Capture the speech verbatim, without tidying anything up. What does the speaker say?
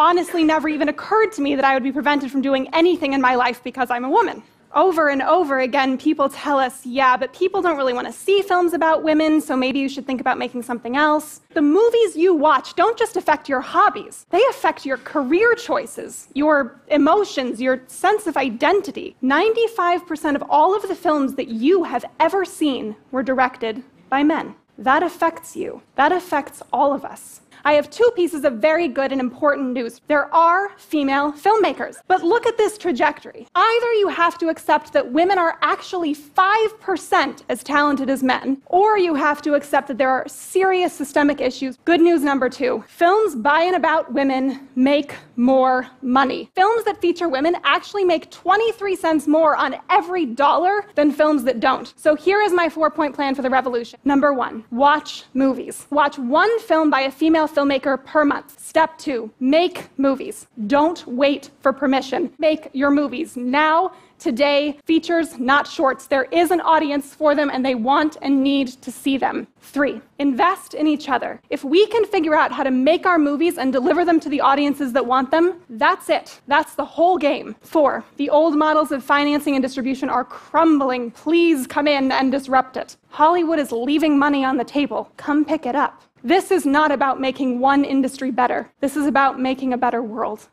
honestly never even occurred to me that I would be prevented from doing anything in my life because I'm a woman. Over and over again, people tell us, yeah, but people don't really want to see films about women, so maybe you should think about making something else. The movies you watch don't just affect your hobbies. They affect your career choices, your emotions, your sense of identity. ninety-five percent of all of the films that you have ever seen were directed by men. That affects you. That affects all of us. I have two pieces of very good and important news. There are female filmmakers. But look at this trajectory. Either you have to accept that women are actually five percent as talented as men, or you have to accept that there are serious systemic issues. Good news number two, films by and about women make more money. Films that feature women actually make twenty-three cents more on every dollar than films that don't. So here is my four-point plan for the revolution. Number one, watch movies. Watch one film by a female filmmaker per month. Step two, make movies. Don't wait for permission. Make your movies now, today. Features, not shorts. There is an audience for them, and they want and need to see them. Three, invest in each other. If we can figure out how to make our movies and deliver them to the audiences that want them, that's it. That's the whole game. Four, the old models of financing and distribution are crumbling. Please come in and disrupt it. Hollywood is leaving money on the table. Come pick it up. This is not about making one industry better. This is about making a better world.